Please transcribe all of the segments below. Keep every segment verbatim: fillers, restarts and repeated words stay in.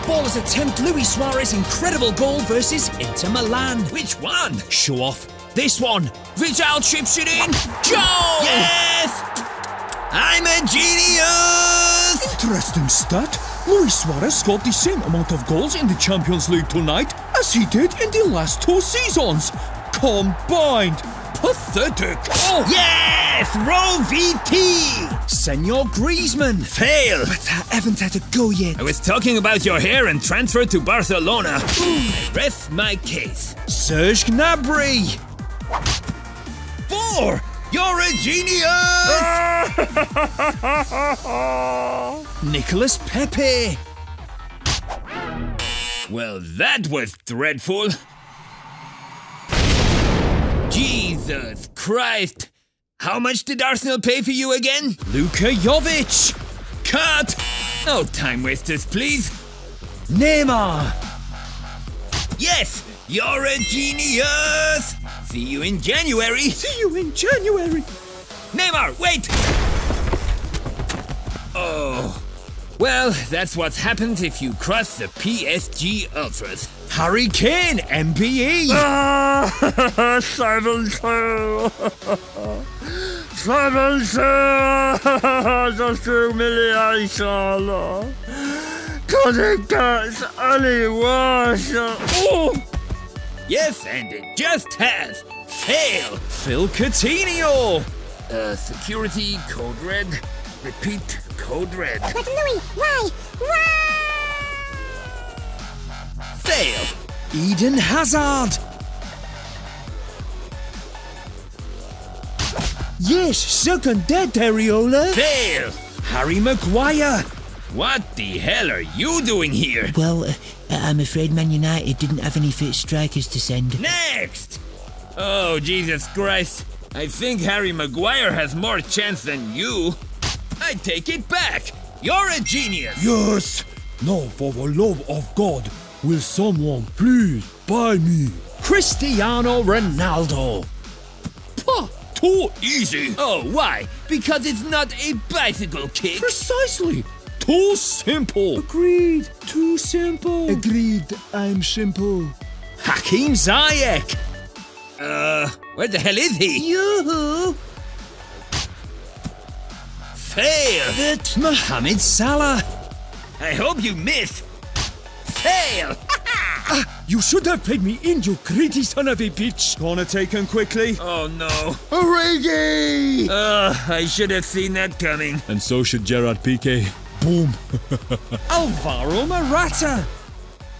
Footballers attempt Luis Suarez's incredible goal versus Inter Milan. Which one? Show off. This one. Vidal chips it in. Goal! Yes! I'm a genius! Interesting stat. Luis Suarez scored the same amount of goals in the Champions League tonight as he did in the last two seasons. Combined. Pathetic. Oh. Yes! Roll V T! Senor Griezmann. Fail. But I haven't had a go yet. I was talking about your hair and transfer to Barcelona. I ref my case. Serge Gnabry. Four. You're a genius! Nicolas Pepe. Well, that was dreadful. Jesus Christ! How much did Arsenal pay for you again? Luka Jovic! Cut! No time wasters, please! Neymar! Yes! You're a genius! See you in January! See you in January! Neymar, wait! Oh... Well, that's what happens if you cross the P S G Ultras. Harry Kane, M B E! Ah, seven two! seven two! Just humiliation! Could it get any worse? Ooh. Yes, and it just has! Fail! Phil Coutinho! Uh, security, code red. Repeat, code red. But Louis, why? Why? Fail. Eden Hazard. Yes, suck on that, Areola. Fail. Harry Maguire. What the hell are you doing here? Well, uh, I'm afraid Man United didn't have any fit strikers to send. Next. Oh, Jesus Christ. I think Harry Maguire has more chance than you. I take it back! You're a genius! Yes! Now, for the love of God, will someone please buy me? Cristiano Ronaldo! Puh! Too easy! Oh, why? Because it's not a bicycle kick! Precisely! Too simple! Agreed! Too simple! Agreed, I'm simple. Hakim Ziyech! Uh, where the hell is he? Yoo-hoo! Fail! But Mohamed Salah! I hope you miss! Fail! Ah, you should have played me in, you greedy son of a bitch! Corner taken quickly. Oh no. Origi! Uh, I should have seen that coming. And so should Gerard Piquet. Boom! Alvaro Morata!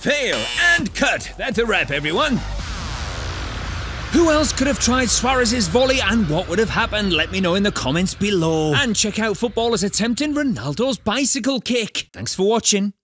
Fail and cut! That's a wrap, everyone! Who else could have tried Suarez's volley and what would have happened? Let me know in the comments below. And check out footballers attempting Ronaldo's bicycle kick. Thanks for watching.